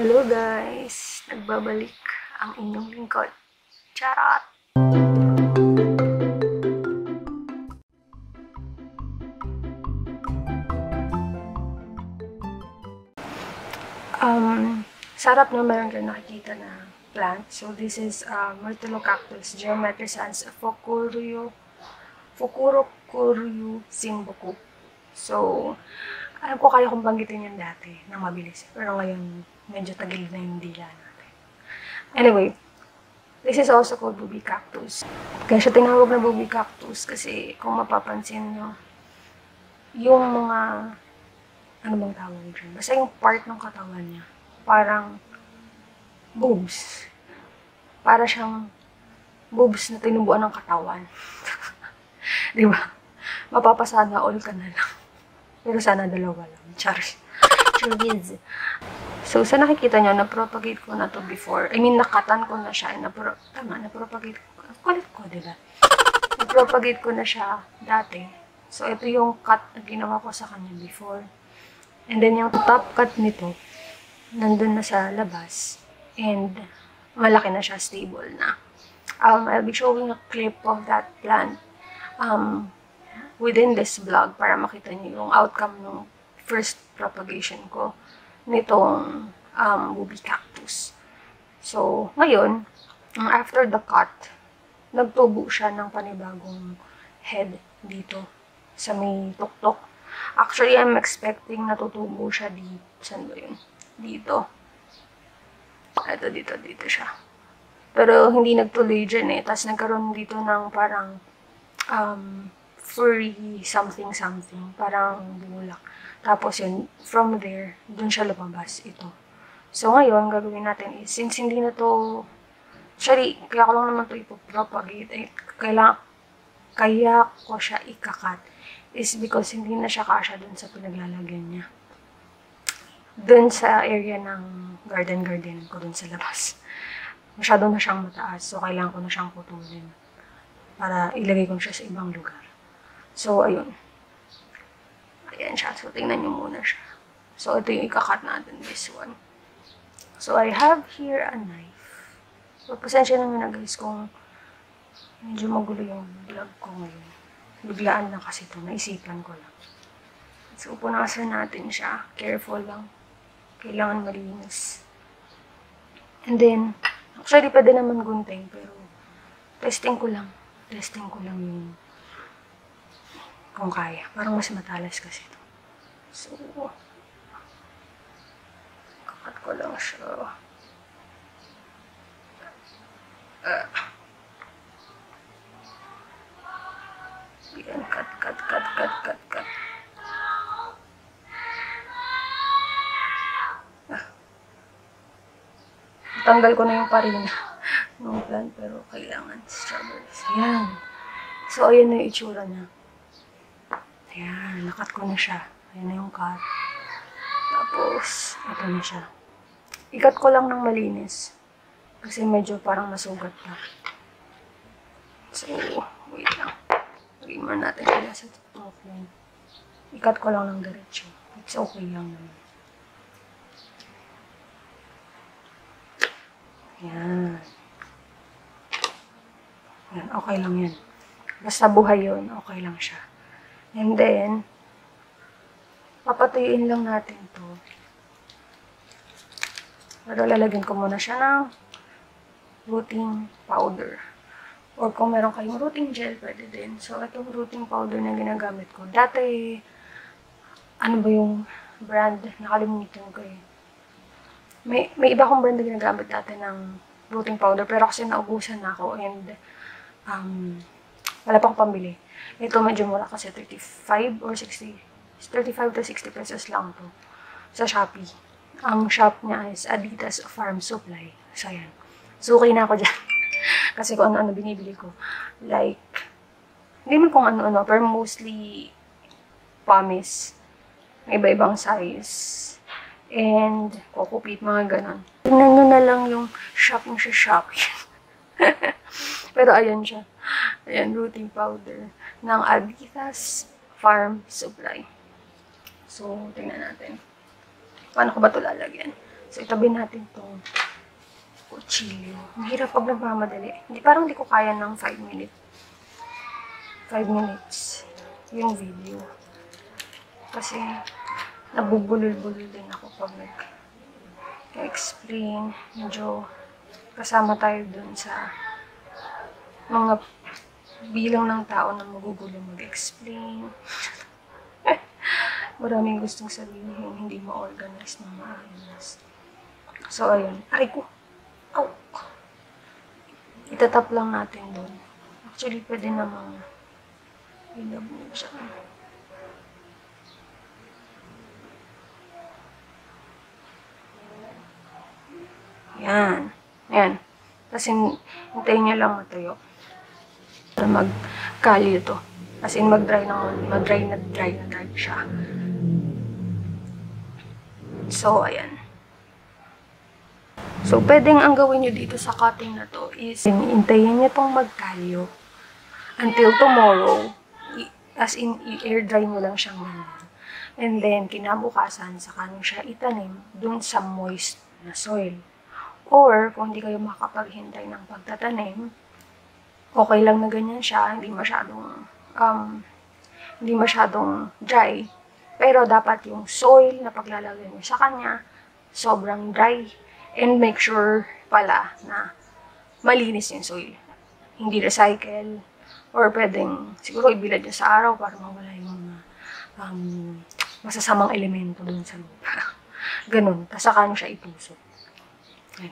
Hello guys! Nagbabalik ang inyong lingkod. Charot! Sarap na meron kayo nakikita na plant. So this is Myrtleo Cactus, geometricans fukuro kuryu simboku. So, alam ko kaya kung banggitin yun dati nang mabilis. Pero ngayon, medyo tagilid na yung dila natin. Anyway, this is also called Boobie Cactus. Kaya siya tinawag na Boobie Cactus kasi kung mapapansin nyo, yung mga, ano bang tawag dyan? Basta yung part ng katawan niya, parang boobs. Para siyang boobs na tinubuan ng katawan. Diba? Mapapasana all ka na lang. Pero sana dalawa lang. Charles. So, sa nakikita nyo, na-propagate ko na to before. I mean, nakatan ko na siya. Na-propagate ko. Kulit ko, diba? Na-propagate ko na siya dati. So, ito yung cut na ginawa ko sa kanya before. And then, yung top cut nito, nandun na sa labas. And, malaki na siya. Stable na. I'll be showing a clip of that plant. Within this vlog para makita niyo yung outcome ng first propagation ko nitong Boobie Cactus. So, ngayon, after the cut, nagtubo siya ng panibagong head dito sa may tuktok. Actually, I'm expecting natutubo siya dito. Saan ba yun? Dito. Ito, dito siya. Pero hindi nagtuloy dyan eh. Tapos nagkaroon dito ng parang furry something, parang bulak. Tapos yun, from there, dun siya lumabas ito. So ngayon, gagawin natin is, since hindi na to, sorry, kaya ko lang naman to ipopropagate, kaya ko siya ikakat, is because hindi na siya kasya dun sa pinaglalagyan niya. Dun sa area ng garden ko dun sa labas. Masyado na siyang mataas, so kailangan ko na siyang putulin para ilagay ko siya sa ibang lugar. So, ayun. Ayan siya. So, tingnan nyo muna siya. So, ito yung ikakat natin. This one. So, I have here a knife. So, pasensya naman na guys kung medyo magulo yung vlog ko ngayon. Biglaan lang kasi ito. Naisipan ko lang. So, punasan natin siya. Careful lang. Kailangan malinis. And then, actually, pwede naman gunting. Pero, testing ko lang. Testing ko lang yung kung kaya. Parang mas matalas kasi ito. So, kakat ko lang siya. Yan, cut. Tanggal ko na yung parina ng plant, pero kailangan strawberries. Ayan. So, ayan na yung itsura niya. Ayan, nakat ko na siya. Ayan na yung cut. Tapos, ito na siya. Ikat ko lang ng malinis. Kasi medyo parang masugat na. So, wait lang. Rima natin kaya sa top line. Ikat ko lang ng diretso. It's okay lang naman. Ayan. Ayan, okay lang yan. Basta buhay yun, okay lang siya. And then, papatuyuin lang natin to. Pero lalagyan ko muna siya ng rooting powder. Or kung meron kayong rooting gel, pwede din. So, itong rooting powder na ginagamit ko. Dati, ano ba yung brand? Nakalimutan ko eh. May iba kong brand na ginagamit dati ng rooting powder. Pero kasi naubusan na ako and wala pang pambili. Ito medyo mura kasi 35 or 60. 35 to 60 pesos lang to sa Shopee. Ang shop niya is Adidas Farm Supply. So, ayan. So, okay na ako dyan. Kasi kung ano-ano binibili ko. Like, hindi man kung ano-ano, pero mostly pumice. May iba-ibang size. And, kukupit, mga ganon. Tignan nyo na lang yung shop mo sa Shopee. Pero, ayan siya. Ayan, rooting powder ng Adidas Farm Supply. So, tingnan natin. Paano ko ba ito lalagyan? So, itabi natin itong kuchilyo. Mahirap pag nagmamadali. Hindi, parang hindi ko kaya ng 5 minutes. 5 minutes yung video. Kasi, nabubulol-bulol din ako pag nag-explain. Medyo kasama tayo dun sa mga bilang ng tao na magugulo mag-explain. Maraming gustong sabihin yung hindi ma-organize ng maayos. So, ayun. Aray ko! Ow! Itatap lang natin doon. Actually, pwede namang ilabog siya. Ayan. Ayan. Tapos, hintayin nyo lang matuyo. Para mag-kali ito. As in, mag-dry na siya. So, ayan. So, pwedeng ang gawin nyo dito sa cutting na to is, hintayin nyo itong magkalyo until tomorrow. As in, i-air dry nyo lang siyang ganyan. And then, kinabukasan, saka nyo siya itanim dun sa moist na soil. Or, kung hindi kayo makapaghintay ng pagtatanim, okay lang na ganyan siya, hindi masyadong dry. Pero dapat yung soil na paglalagay niyo sa kanya, sobrang dry. And make sure pala na malinis yung soil. Hindi recycle. Or pwedeng, siguro ibilad niyo sa araw para mawala yung masasamang elemento dun sa lupa. Ganun. Tapos saka niyo siya itusok.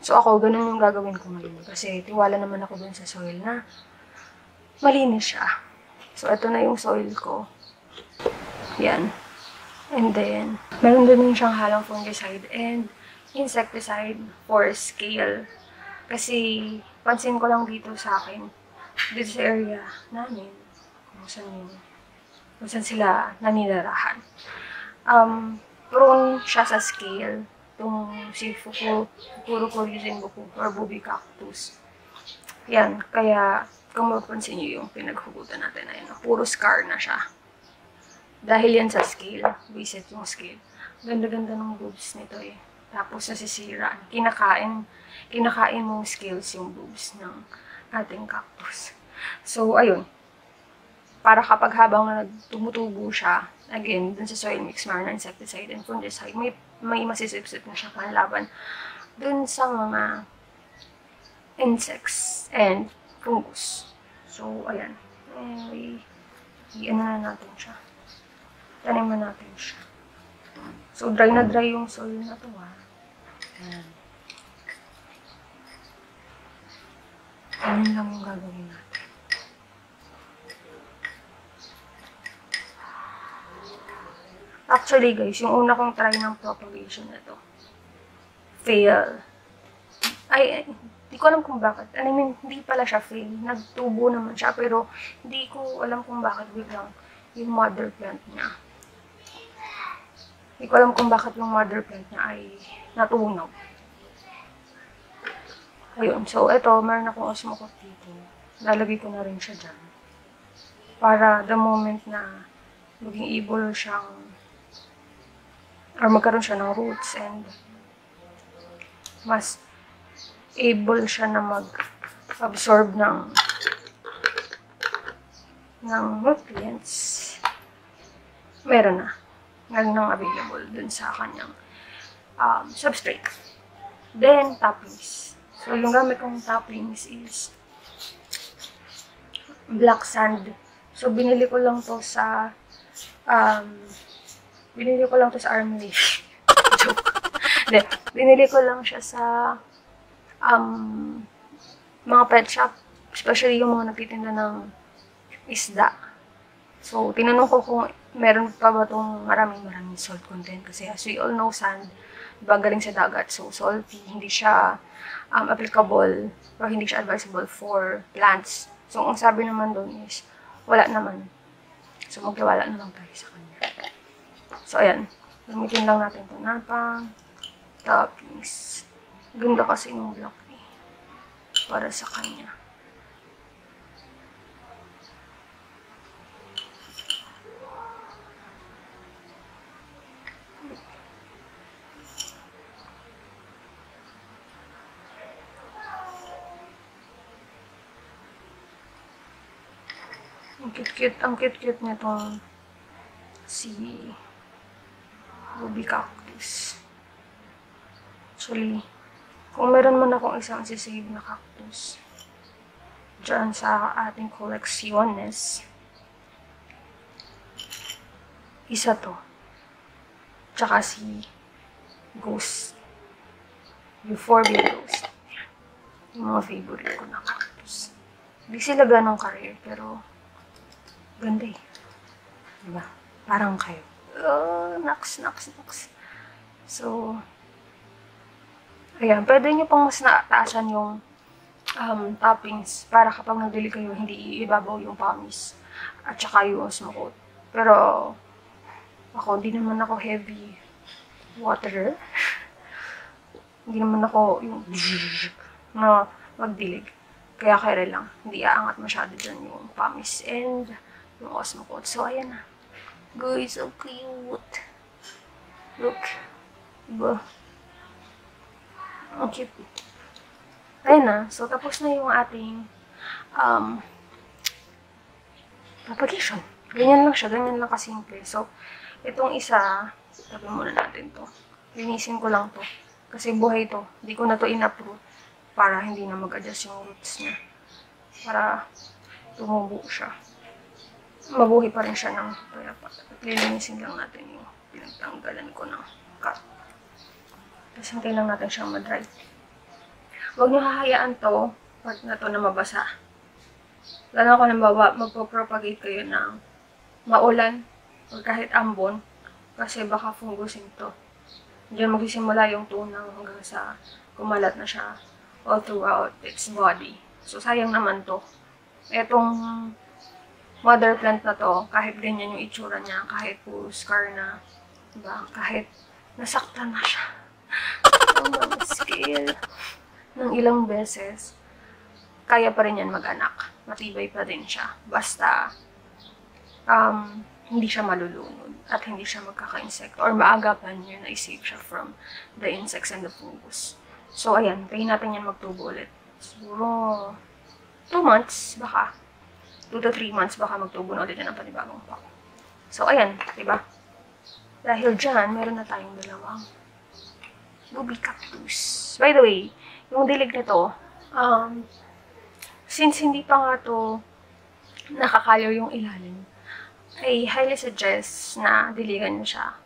So ako, ganun yung gagawin ko ngayon. Kasi tiwala naman ako dun sa soil na malinis siya. So ito na yung soil ko. Yan. And then, meron din siyang halang fungicide and insecticide for scale. Kasi, pansin ko lang dito sa akin, dito sa area namin, kung saan sila naninirahan. Prone siya sa scale, itong si fukuro or Boobie Cactus. Yan, kaya, kung mapansin nyo yung pinaghugutan natin, ayun, puro scar na siya. Dahil yan sa scale, visit yung scale. Ganda-ganda ng boobs nito eh. Tapos nasisira. Kinakain mong scales yung boobs ng ating cactus. So, ayun. Para kapag habang tumutubo siya, again, dun sa soil mix, mayroon na insecticide and fungicide, may masisipsip na siya panlaban dun sa mga insects and fungus. So, ayan. I-ano na natin siya. Taniman natin siya. So, dry na dry yung soil na to, ha. Ayan. Ganun lang yung gagawin natin. Actually, guys, yung una kong try ng propagation na to, fail. Ay, hindi ko alam kung bakit. I mean, hindi pala siya fail. Nagtubo naman siya, pero hindi ko alam kung bakit biglang yung mother plant niya. Hindi ko alam kung bakit yung mother plant niya ay natunog. Ayun. So, ito, mayroon akong osmococytin. Lalagay ko na rin siya dyan. Para the moment na maging able siyang or magkaroon siya ng roots and mas able siya na mag-absorb ng nutrients. Meron na. Meron nang available dun sa kanyang substrate. Then, toppings. So, yung gamit kong toppings is black sand. So, binili ko lang to sa Army Leaf. Joke. Then, binili ko lang siya sa mga pet shop. Especially yung mga nagtitinda ng isda. So, tinanong ko kung meron pa ba itong maraming salt content. Kasi as we all know, sand, diba, galing sa dagat. So, salty, hindi siya applicable or hindi siya advisable for plants. So, ang sabi naman doon is, wala naman. So, magtiwala na lang tayo sa kanya. So, ayan. Gamitin lang natin ito na pang toppings. Ganda kasi yung block eh, para sa kanya. Ang cute-cute nitong si Boobie Cactus. Actually, kung meron man akong isang sisave na cactus dyan sa ating koleksyones, isa to. Tsaka si Ghost. Euphorbia Ghost. Yung mga favorite ko na cactus. Hindi sila ganong career, pero ganda eh. Diba? Parang kayo. Oh, naks. So, ayan. Pwede nyo pang mas nataasan yung toppings para kapag nabili kayo, hindi ibabaw yung pamis at saka yung osmocote. Pero, ako, hindi naman ako heavy waterer. Hindi naman ako yung na magdilig. Kaya kaya lang, hindi aangat masyado dyan yung pamis and yung osmocote. So, ayan na. Guys, so cute. Look. Diba? Ang cute. Ayan na. So, tapos na yung ating propagation. Ganyan lang siya. Ganyan lang kasimple. So, itong isa, tabi muna natin to. Linisin ko lang to. Kasi buhay to. Hindi ko na to in-uproot para hindi na mag-adjust yung roots niya. Para tumubo siya. Mabuhay pa rin siya ng payapa. At lilinisin lang natin yung pinagtanggalan ko ng cut. Tapos hintay lang natin siyang madry. Huwag niyo hahayaan to pag na to na mabasa. Lalo ko nang magpo-propagate kayo ng maulan o kahit ambon kasi baka fungusin to. Diyan magsisimula yung tunaw hanggang sa kumalat na siya all throughout its body. So sayang naman to. Etong mother plant na to, kahit ganyan yung itsura niya, kahit po scar na, diba? Kahit nasaktan na siya. Ang mag-scale ng ilang beses, kaya pa rin yan mag-anak. Matibay pa rin siya. Basta, hindi siya malulunod at hindi siya magkaka-insect or maaga pa niya na i-save siya from the insects and the fungus. So, ayan. Tayo natin yan magtubo ulit. Siguro, 2 months, baka. 2 to 3 months, baka magtubo na ulit yan ang panibagong pack. So, ayan. Diba? Dahil dyan, meron na tayong dalawang Boobie Cactus. By the way, yung dilig nito, since hindi pa nga to nakakalaw yung ilalim, I highly suggest na diligan nyo siya.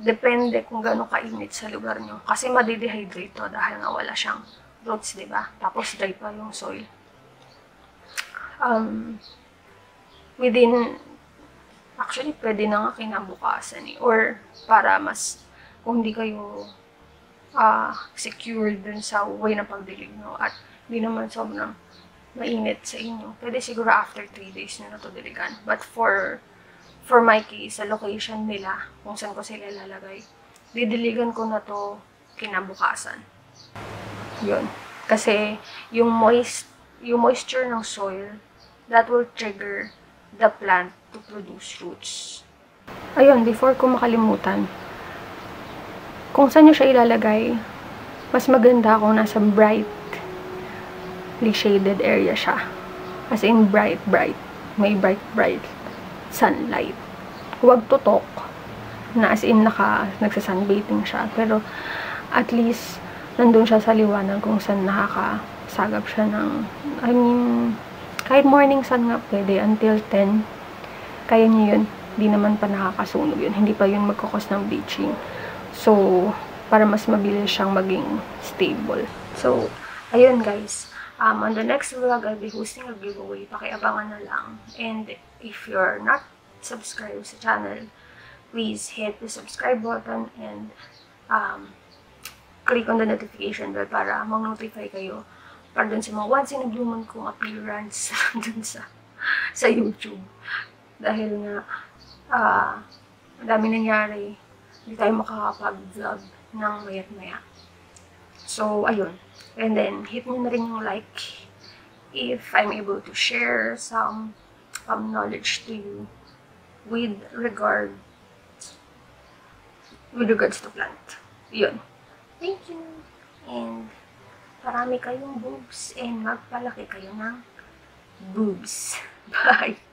Depende kung gano'ng kainit sa lugar nyo. Kasi madidehydrate to dahil nga wala siyang roots, diba? Tapos dry pa yung soil. Actually, pwede na nga kinabukasan eh. Or para mas, kung hindi kayo secure dun sa way ng pagdilig nyo at hindi naman sobrang mainit sa inyo. Pwede siguro after 3 days nyo na to diligan. But for my case, sa location nila, kung saan ko sila lalagay, didiligan ko na to kinabukasan. Yun. Kasi yung moisture ng soil, that will trigger the plant to produce roots. Ayun, before ko makalimutan, kung saan nyo siya ilalagay, mas maganda kung nasa brightly shaded area siya. As in bright. May bright sunlight. Huwag tutok na as in nagsasunbathing siya. Pero at least nandun siya sa liwanag kung saan nakakasagap siya ng, kahit morning sun nga pwede until 10. Kaya nyo yun. Hindi naman pa nakakasunog yun. Hindi pa yun magkakos ng bleaching. So, para mas mabilis siyang maging stable. So, ayun guys. On the next vlog, I'll be hosting a giveaway. Pakiabangan na lang. And if you're not subscribed sa channel, please hit the subscribe button and click on the notification bell para mag-notify kayo para dun sa mga once in a blue moon kong appearance dun sa YouTube. Dahil nga, madami nangyari. Hindi tayo makakapag-vlog ng maya't maya. So, ayun. And then, hit nyo na rin yung like if I'm able to share some knowledge to you with regards to plant. Yun. Thank you. And, parami kayong boobs and magpalaki kayo ng boobs. Bye!